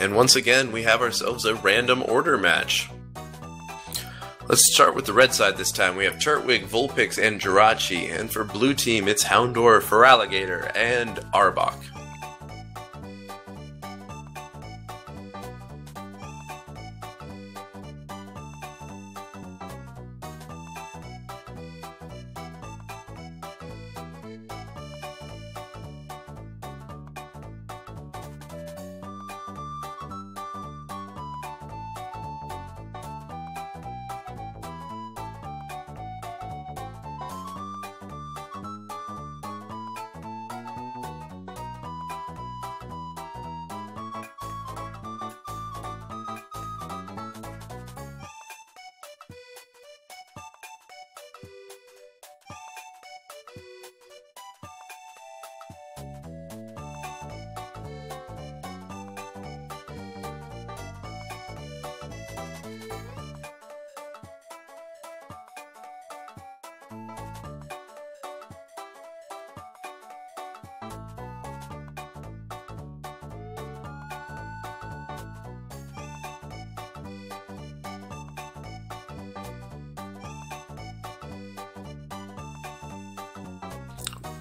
And once again, we have ourselves a random order match. Let's start with the red side this time. We have Turtwig, Vulpix, and Jirachi. And for blue team, it's Houndour, Feraligatr, and Arbok.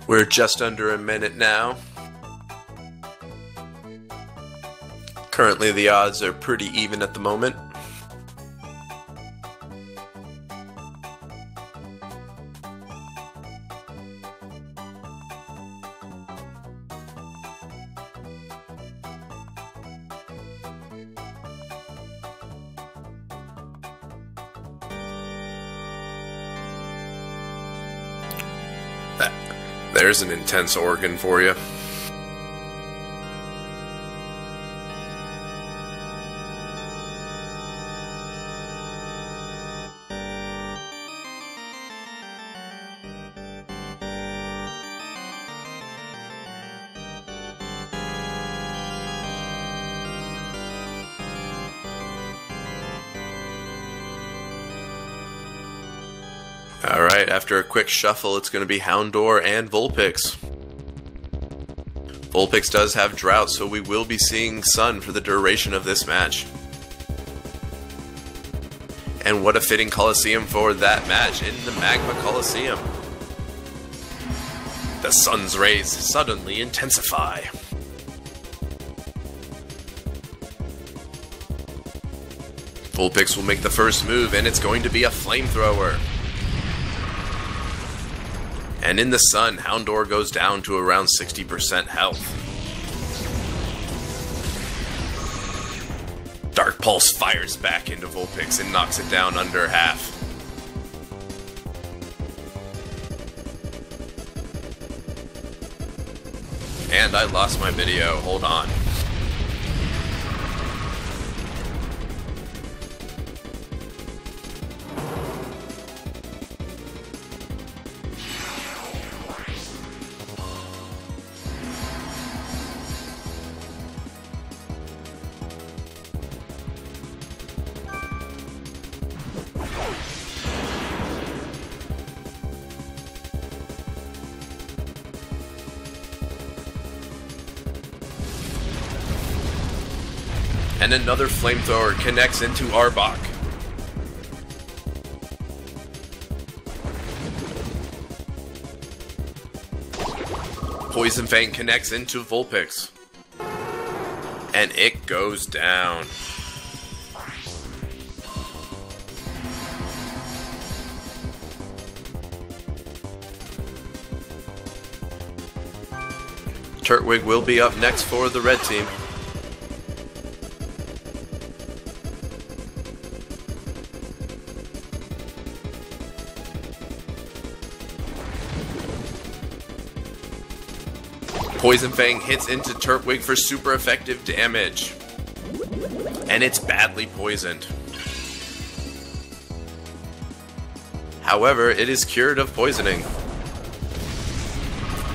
We're just under a minute now. Currently the odds are pretty even at the moment. There's an intense organ for you. Alright, after a quick shuffle, it's going to be Houndour and Vulpix. Vulpix does have Drought, so we will be seeing Sun for the duration of this match. And what a fitting Coliseum for that match, in the Magma Coliseum. The sun's rays suddenly intensify. Vulpix will make the first move, and it's going to be a Flamethrower. And in the sun, Houndour goes down to around 60% health. Dark Pulse fires back into Vulpix and knocks it down under half. And I lost my video, hold on. And another Flamethrower connects into Arbok. Poison Fang connects into Vulpix. And it goes down. Turtwig will be up next for the red team. Poison Fang hits into Turtwig for super effective damage. And it's badly poisoned. However, it is cured of poisoning.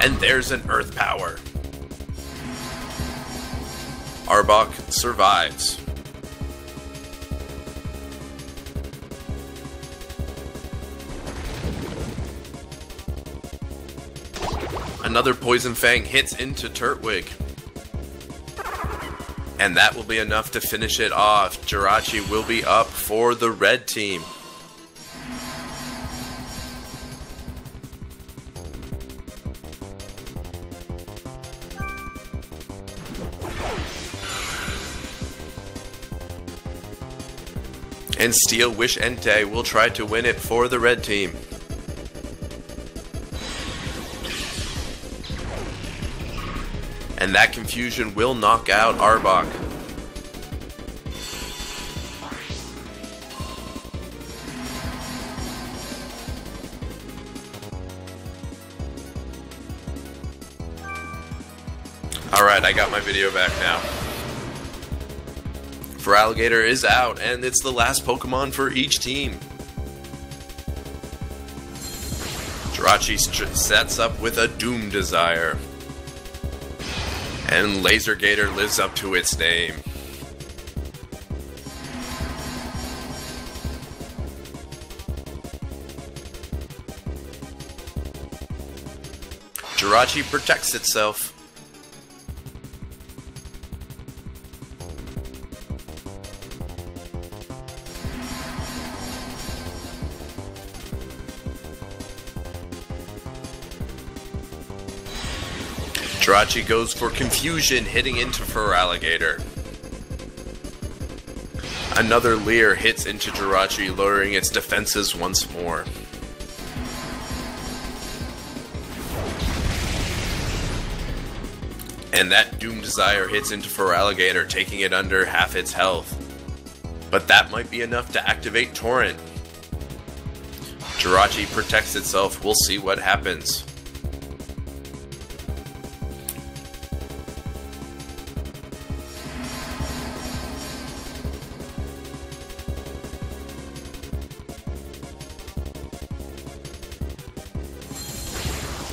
And there's an Earth Power. Arbok survives. Another Poison Fang hits into Turtwig. And that will be enough to finish it off. Jirachi will be up for the red team. And Steel Wish Entei will try to win it for the red team. And that confusion will knock out Arbok. Alright, I got my video back now. Feraligatr is out, and it's the last Pokemon for each team. Jirachi sets up with a Doom Desire. And Laser Gator lives up to its name. Jirachi protects itself. Jirachi goes for confusion, hitting into Feraligatr. Another Leer hits into Jirachi, lowering its defenses once more. And that Doom Desire hits into Feraligatr, taking it under half its health. But that might be enough to activate Torrent. Jirachi protects itself, we'll see what happens.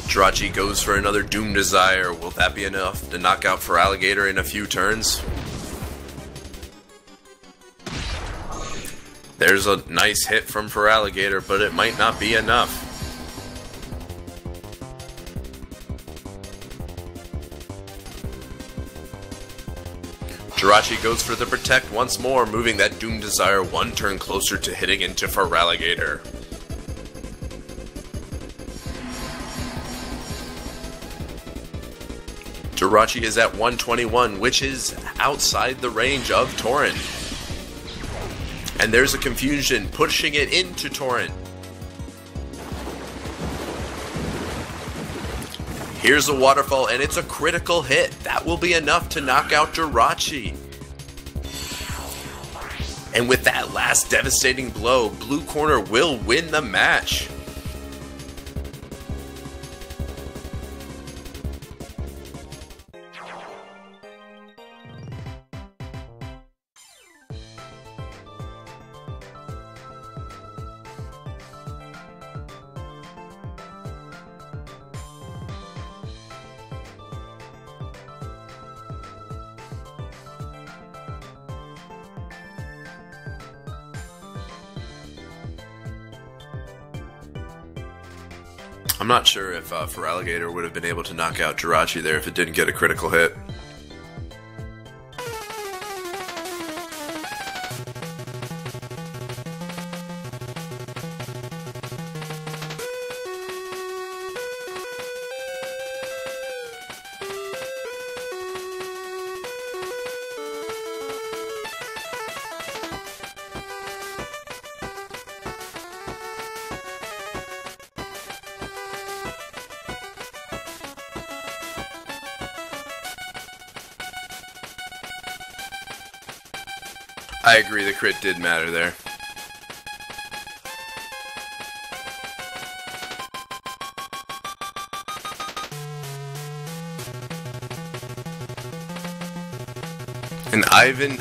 Jirachi goes for another Doom Desire. Will that be enough to knock out Feraligatr in a few turns? There's a nice hit from Feraligatr, but it might not be enough. Jirachi goes for the Protect once more, moving that Doom Desire one turn closer to hitting into Feraligatr. Jirachi is at 121, which is outside the range of Torrent. And there's a confusion, pushing it into Torrent. Here's a Waterfall, and it's a critical hit. That will be enough to knock out Jirachi. And with that last devastating blow, Blue Corner will win the match. I'm not sure if Feraligatr would have been able to knock out Jirachi there if it didn't get a critical hit. I agree, the crit did matter there. And Ivan